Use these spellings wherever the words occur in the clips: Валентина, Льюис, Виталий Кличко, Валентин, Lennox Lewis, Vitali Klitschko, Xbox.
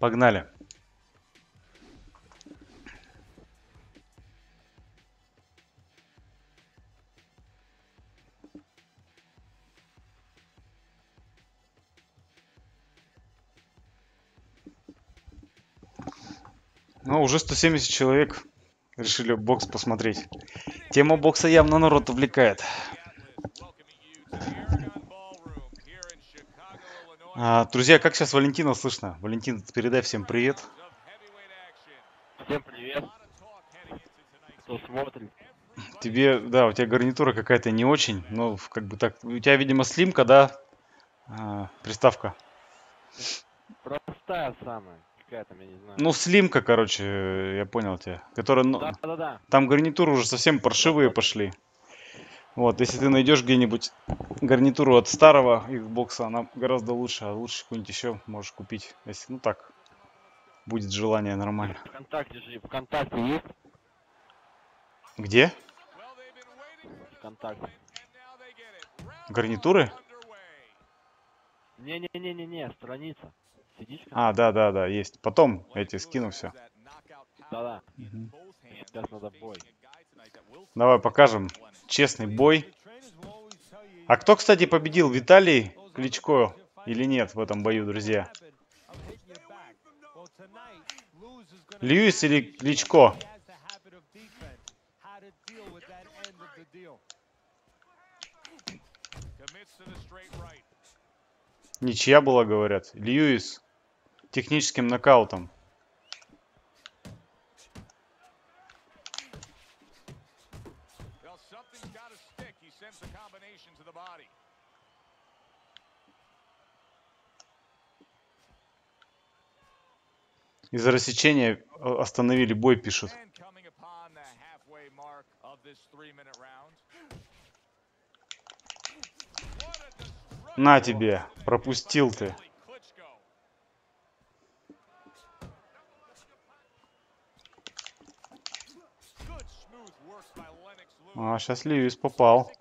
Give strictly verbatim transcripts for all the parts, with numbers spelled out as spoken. Погнали. Ну, уже сто семьдесят человек решили бокс посмотреть. Тема бокса явно народ увлекает. А, друзья, как сейчас Валентина слышно? Валентин, передай всем привет. Всем привет. Кто смотрит? Тебе, да, у тебя гарнитура какая-то не очень, но как бы так. У тебя, видимо, слимка, да? А, приставка. Простая самая. Там, я не знаю. Ну, слимка, короче, я понял тебя. Которая, да, ну, да, да. Там гарнитуры уже совсем паршивые пошли. Вот, если ты найдешь где-нибудь гарнитуру от старого Xbox, она гораздо лучше. А лучше какую-нибудь еще можешь купить. Если, ну так, будет желание нормально. Вконтакте же, Вконтакте есть? Где? Вконтакте. Гарнитуры? Не-не-не-не-не, страница. А, да, да, да, есть. Потом я тебе скину все. Да, да. Угу. Сейчас надо бой. Давай покажем честный бой. А кто, кстати, победил? Виталий Кличко или нет в этом бою, друзья? Льюис или Кличко? Ничья была, говорят. Льюис техническим нокаутом. Из-за рассечения остановили бой, пишут. На тебе, пропустил ты. А, сейчас Льюис попал.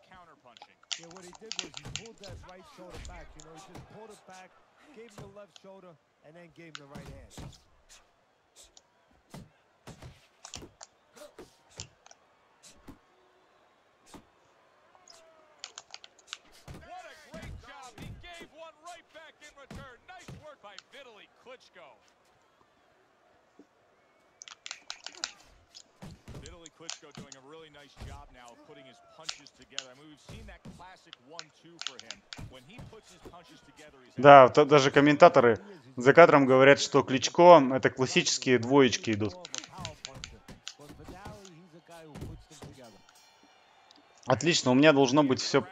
Vitali Klitschko doing a really nice job now of putting his punches together. I mean, we've seen that classic one two for him. When he puts his punches together, he's... Да, даже комментаторы за кадром говорят, что Кличко – это классические двоечки идут. Отлично, у меня должно быть все,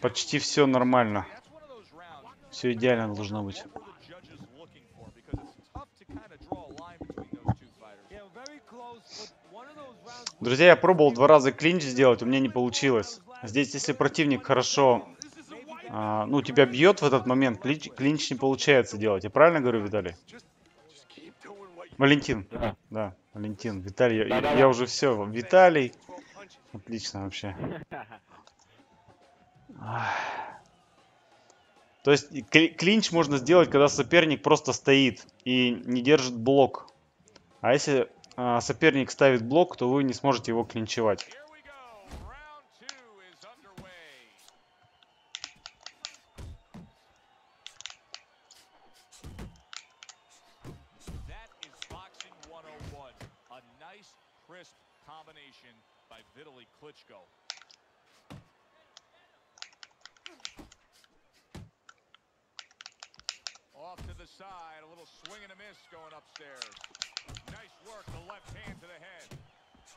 почти все нормально. Все идеально должно быть. Друзья, я пробовал два раза клинч сделать, у меня не получилось. Здесь, если противник хорошо, а, ну, тебя бьет в этот момент, клинч, клинч не получается делать. Я правильно говорю, Виталий? Валентин. Да, да, Валентин. Виталий, да, я, да, я да. уже все. Виталий. Отлично вообще. То есть клинч можно сделать, когда соперник просто стоит и не держит блок. А если а, соперник ставит блок, то вы не сможете его клинчевать.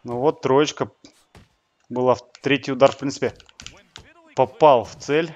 Ну вот, троечка была, в третий удар, в принципе, попал в цель.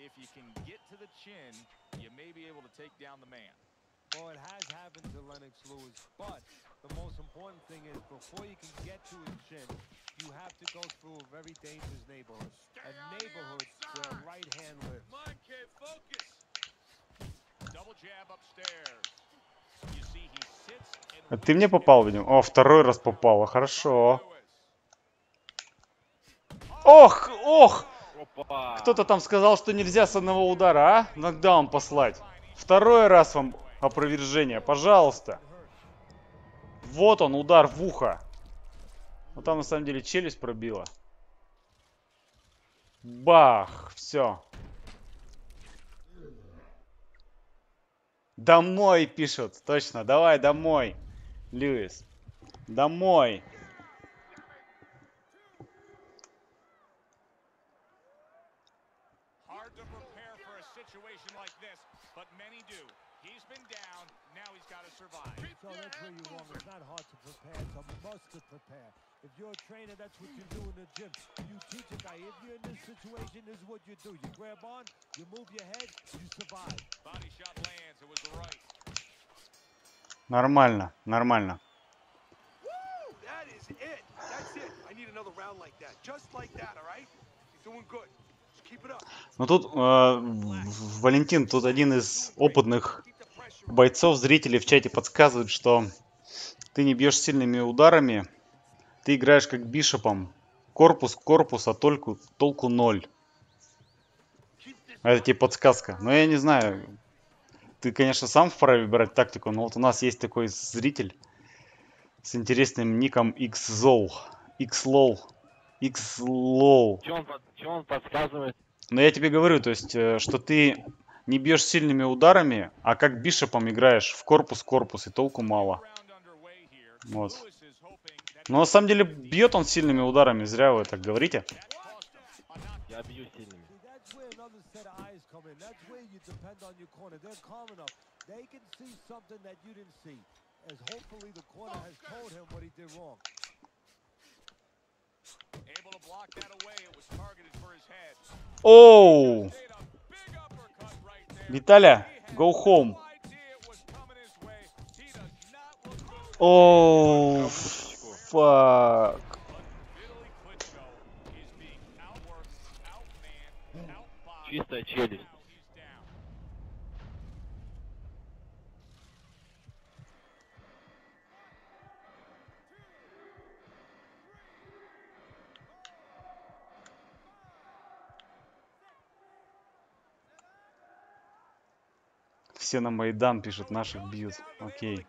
If you can get to the chin, you may be able to take down the man. Well, it has happened to Lennox Lewis, but the most important thing is before you can get to his chin, you have to go through a very dangerous neighborhood. A neighborhood where a right hand lives. My kid, focus! Double jab upstairs. You see, he sits and... Ты мне попал, видимо. О, второй раз попало. Хорошо. Ох, ох! Кто-то там сказал, что нельзя с одного удара, а? Нокдаун послать. Второй раз вам опровержение, пожалуйста. Вот он, удар в ухо. Но там на самом деле челюсть пробила. Бах, все. Домой пишут, точно, давай домой, Льюис. Домой. Нормально, нормально. Ну тут э, Валентин, тут один из опытных бойцов, зрителей в чате подсказывает, что ты не бьешь сильными ударами, ты играешь как бишопом. Корпус, корпус, а толку, толку ноль. Это тебе подсказка. Но я не знаю, ты, конечно, сам вправе выбирать тактику, но вот у нас есть такой зритель с интересным ником X Zol, X Lol, X Lol. Чего он подсказывает? Но я тебе говорю, то есть, что ты не бьешь сильными ударами, а как бишопом играешь в корпус-корпус, и толку мало. Вот. Но на самом деле бьет он сильными ударами, зря вы так говорите. Я бью сильными. Оу! Виталя, go home. Оу, фак. Чистая челюсть. Все на Майдан пишут, наших бьют. Окей.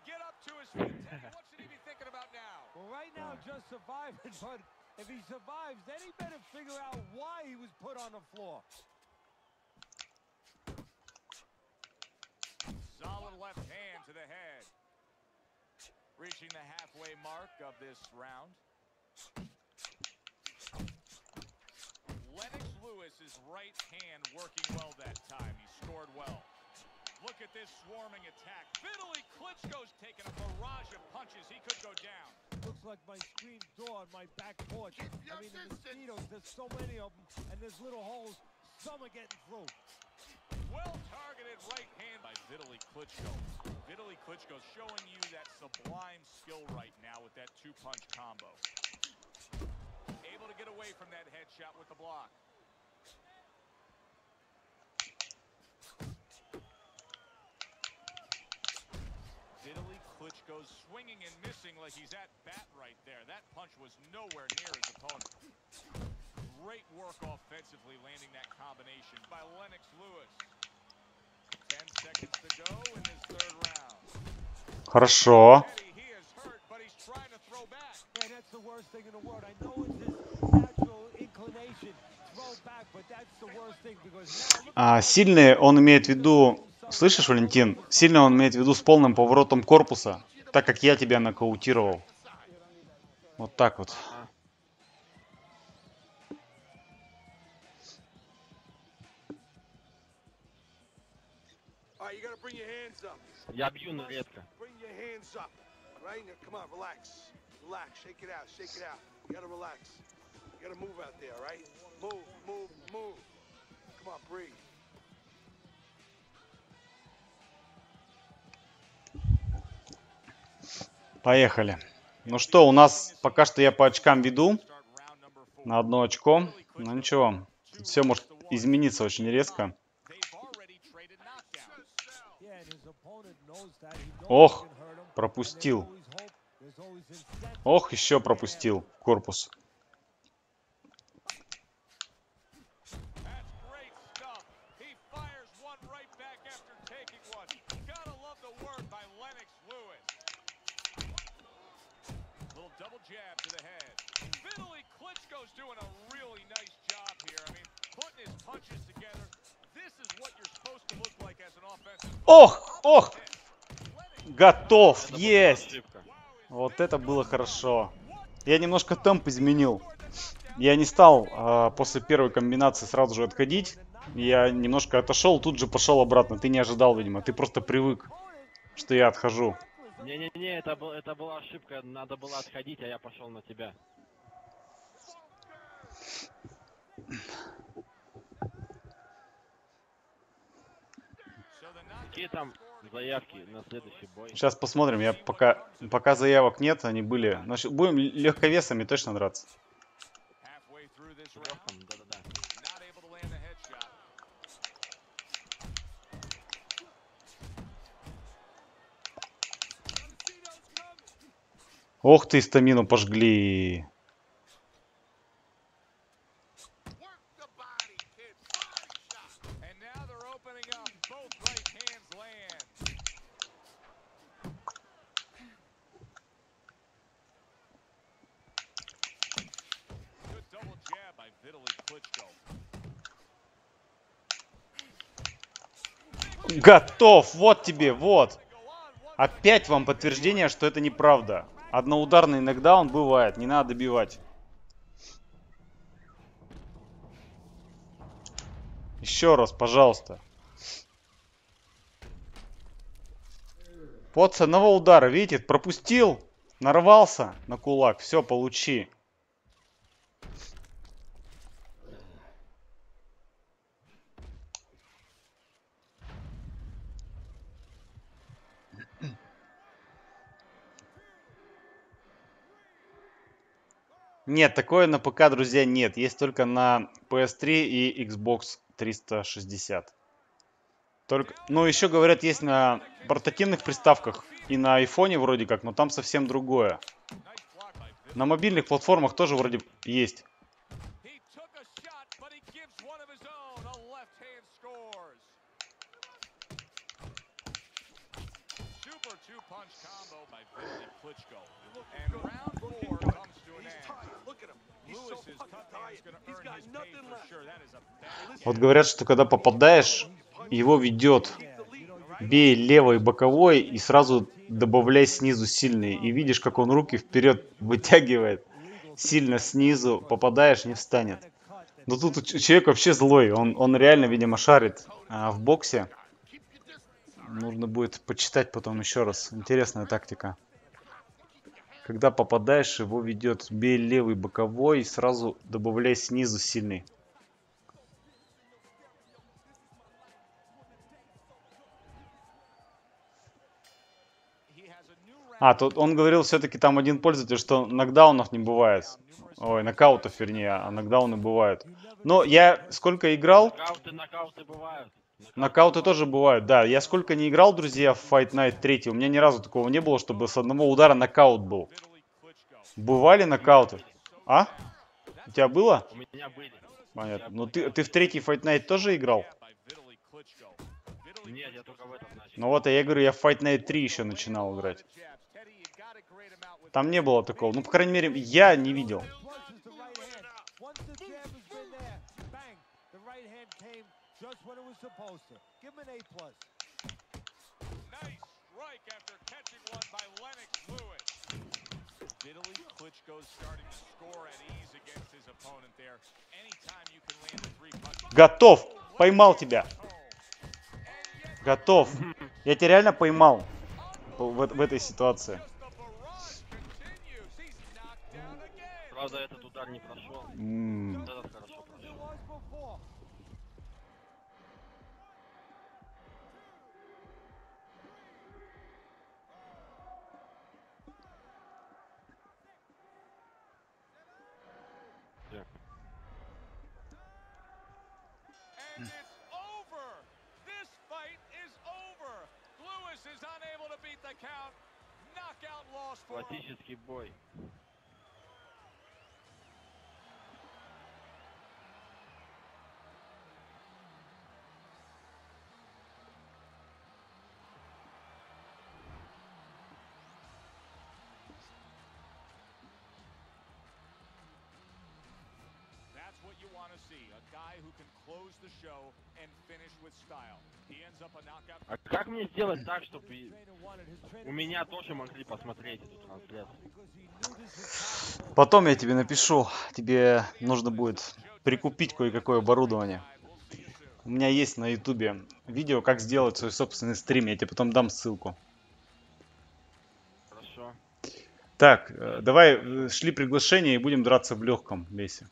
Look at this swarming attack. Vitali Klitschko's taking a barrage of punches. He could go down. Looks like my screen door on my back porch. I mean, the mosquitoes, there's so many of them, and there's little holes. Some are getting through. Well targeted right hand by Vitali Klitschko. Vitali Klitschko's showing you that sublime skill right now with that two-punch combo. Able to get away from that headshot with the block. Vitali Klitschko's swinging and missing like he's at bat right there. That punch was nowhere near his opponent. Great work offensively landing that combination by Lennox Lewis. Ten seconds to go in his third round. Хорошо. He is hurt, but he's trying to throw back. Man, that's the worst thing in the world. I know it's his natural inclination. Throw back, but that's the worst thing because... А сильные он имеет в виду... Слышишь, Валентин? Сильно он имеет в виду с полным поворотом корпуса, так как я тебя нокаутировал. Вот так вот. Я бью, но редко. Поехали. Ну что, у нас пока что я по очкам веду. На одно очко. Ну ничего. Все может измениться очень резко. Ох, пропустил. Ох, еще пропустил корпус. Ох, ох! Готов! Есть! Вот это было хорошо. Я немножко темп изменил. Я не стал э, после первой комбинации сразу же отходить. Я немножко отошел, тут же пошел обратно. Ты не ожидал, видимо. Ты просто привык, что я отхожу. Не-не-не, это, был, это была ошибка. Надо было отходить, а я пошел на тебя. Какие там заявки на следующий бой? Сейчас посмотрим. Я пока, пока заявок нет, они были. Значит, будем легковесами точно драться. Ох ты, стамину пожгли. Готов! Вот тебе, вот! Опять вам подтверждение, что это неправда. Одноударный нокдаун бывает, не надо добивать. Еще раз, пожалуйста. Вот с одного удара, видите, пропустил, нарвался на кулак, все, получи. Нет, такое на ПК, друзья, нет. Есть только на пэ эс три и Xbox триста шестьдесят. Только... Ну, еще, говорят, есть на портативных приставках и на айфоне вроде как, но там совсем другое. На мобильных платформах тоже вроде есть. Вот говорят, что когда попадаешь, его ведет. Бей левой боковой и сразу добавляй снизу сильный. И видишь, как он руки вперед вытягивает. Сильно снизу попадаешь, не встанет. Но тут человек вообще злой. Он, он реально, видимо, шарит а, в боксе. Нужно будет почитать потом еще раз. Интересная тактика. Когда попадаешь, его ведет. Бей левый боковой и сразу добавляй снизу сильный. А, тут он говорил все-таки там один пользователь, что нокдаунов не бывает. Ой, нокаутов вернее, а нокдауны бывают. Но я сколько играл... Нокауты, нокауты бывают. Нокауты тоже бывают, да. Я сколько не играл, друзья, в Файт Найт три, у меня ни разу такого не было, чтобы с одного удара нокаут был. Бывали нокауты? А? У тебя было? У меня были. Понятно. Ну ты, ты в третий Файт Найт тоже играл? Нет, я только в этом начал. Ну вот, я говорю, я в Файт Найт три еще начинал играть. Там не было такого. Ну, по крайней мере, я не видел. Готов! Поймал тебя! Готов! Я тебя реально поймал в, в этой ситуации. Правда, этот удар не прошел. Mm. Вот этот хорошо прошел. Классический бой. That's what you want to see, a guy who can close the show and finish with style. He ends up a knockout. А как мне сделать так, чтобы у меня тоже могли посмотреть эту трансляцию? Потом я тебе напишу, тебе нужно будет прикупить кое-какое оборудование. У меня есть на ютубе видео, как сделать свой собственный стрим, я тебе потом дам ссылку. Хорошо. Так, давай шли приглашение и будем драться в легком весе.